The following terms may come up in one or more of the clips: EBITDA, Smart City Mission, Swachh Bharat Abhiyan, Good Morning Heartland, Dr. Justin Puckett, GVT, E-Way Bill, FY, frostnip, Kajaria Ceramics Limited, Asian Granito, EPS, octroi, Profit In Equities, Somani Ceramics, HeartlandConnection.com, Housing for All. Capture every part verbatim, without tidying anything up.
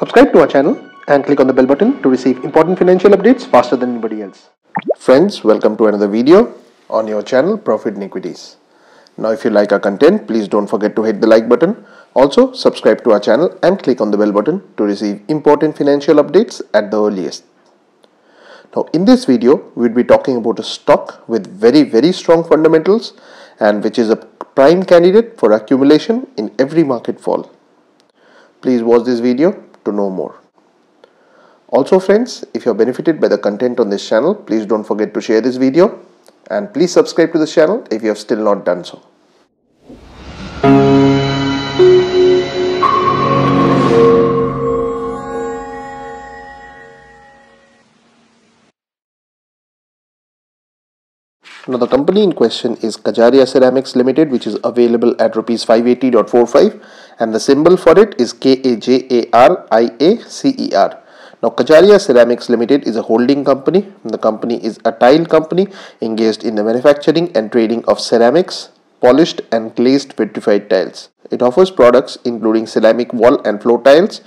Subscribe to our channel and click on the bell button to receive important financial updates faster than anybody else. Friends, welcome to another video on your channel Profit In Equities. Now if you like our content, please don't forget to hit the like button. Also subscribe to our channel and click on the bell button to receive important financial updates at the earliest. Now in this video, we'll be talking about a stock with very very strong fundamentals and which is a prime candidate for accumulation in every market fall. Please watch this video to know more. Also friends, if you are benefited by the content on this channel, please don't forget to share this video and please subscribe to this channel if you have still not done so. Now the company in question is Kajaria Ceramics Limited, which is available at rupees five eighty point four five and the symbol for it is K A J A R I A C E R. Now, Kajaria Ceramics Limited is a holding company. The company is a tile company engaged in the manufacturing and trading of ceramics, polished and glazed vitrified tiles. It offers products including ceramic wall and floor tiles,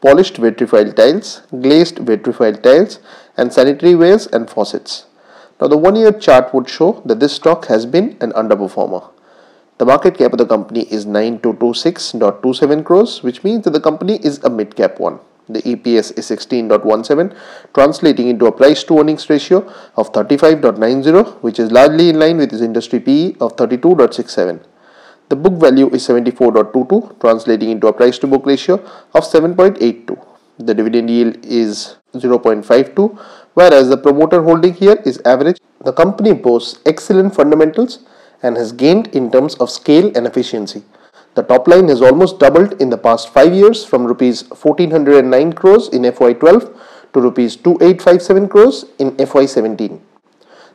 polished vitrified tiles, glazed vitrified tiles and sanitary wares and faucets. Now, the one-year chart would show that this stock has been an underperformer. The market cap of the company is nine thousand two hundred twenty-six point two seven crores, which means that the company is a mid-cap one. The E P S is sixteen point one seven, translating into a price to earnings ratio of thirty-five point nine zero, which is largely in line with its industry P E of thirty-two point six seven. The book value is seventy-four point two two, translating into a price to book ratio of seven point eight two. The dividend yield is zero point five two, whereas the promoter holding here is average. The company boasts excellent fundamentals and has gained in terms of scale and efficiency. The top line has almost doubled in the past five years from rupees one thousand four hundred nine crores in F Y twelve to rupees two thousand eight hundred fifty-seven crores in F Y seventeen.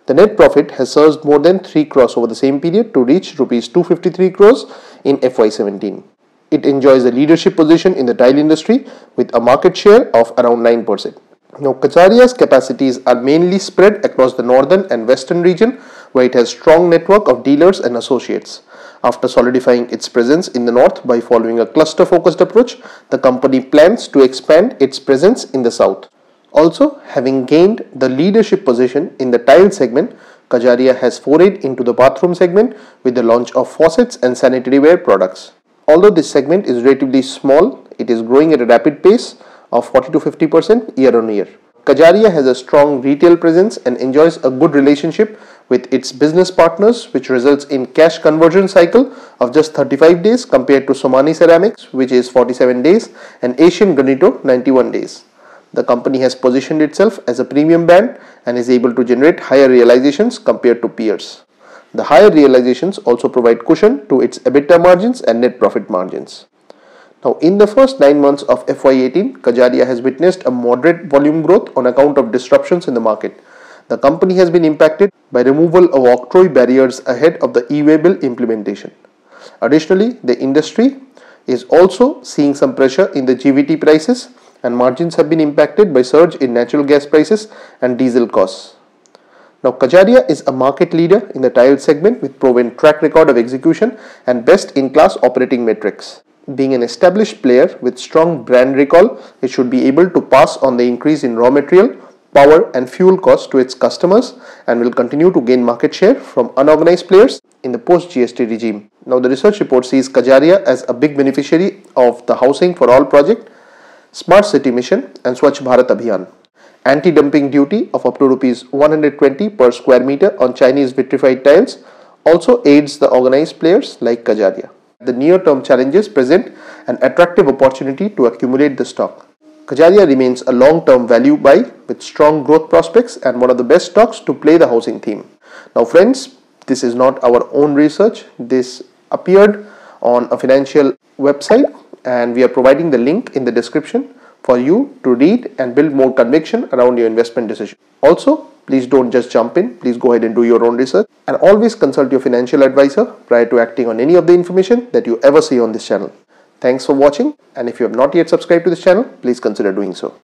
The net profit has surged more than three crores over the same period to reach rupees two hundred fifty-three crores in F Y seventeen. It enjoys a leadership position in the tile industry with a market share of around nine percent. Now, Kajaria's capacities are mainly spread across the northern and western region, where it has strong network of dealers and associates. After solidifying its presence in the north by following a cluster-focused approach, the company plans to expand its presence in the south. Also, having gained the leadership position in the tile segment, Kajaria has forayed into the bathroom segment with the launch of faucets and sanitary ware products. Although this segment is relatively small, it is growing at a rapid pace of forty to fifty percent year on year. Kajaria has a strong retail presence and enjoys a good relationship with its business partners, which results in cash conversion cycle of just thirty-five days compared to Somani Ceramics, which is forty-seven days, and Asian Granito, ninety-one days. The company has positioned itself as a premium brand and is able to generate higher realizations compared to peers. The higher realizations also provide cushion to its EBITDA margins and net profit margins. Now, in the first nine months of F Y eighteen, Kajaria has witnessed a moderate volume growth on account of disruptions in the market. The company has been impacted by removal of octroi barriers ahead of the E-Way Bill implementation. Additionally, the industry is also seeing some pressure in the G V T prices and margins have been impacted by surge in natural gas prices and diesel costs. Now, Kajaria is a market leader in the tile segment with proven track record of execution and best-in-class operating metrics. Being an established player with strong brand recall, it should be able to pass on the increase in raw material, power and fuel costs to its customers and will continue to gain market share from unorganized players in the post-G S T regime. Now, the research report sees Kajaria as a big beneficiary of the Housing for All project, Smart City Mission and Swachh Bharat Abhiyan. Anti-dumping duty of up to rupees one hundred twenty per square meter on Chinese vitrified tiles also aids the organized players like Kajaria. The near-term challenges present an attractive opportunity to accumulate the stock. Kajaria remains a long-term value buy with strong growth prospects and one of the best stocks to play the housing theme. Now friends, this is not our own research. This appeared on a financial website and we are providing the link in the description for you to read and build more conviction around your investment decision. Also, please don't just jump in. Please go ahead and do your own research and always consult your financial advisor prior to acting on any of the information that you ever see on this channel. Thanks for watching, and if you have not yet subscribed to this channel, please consider doing so.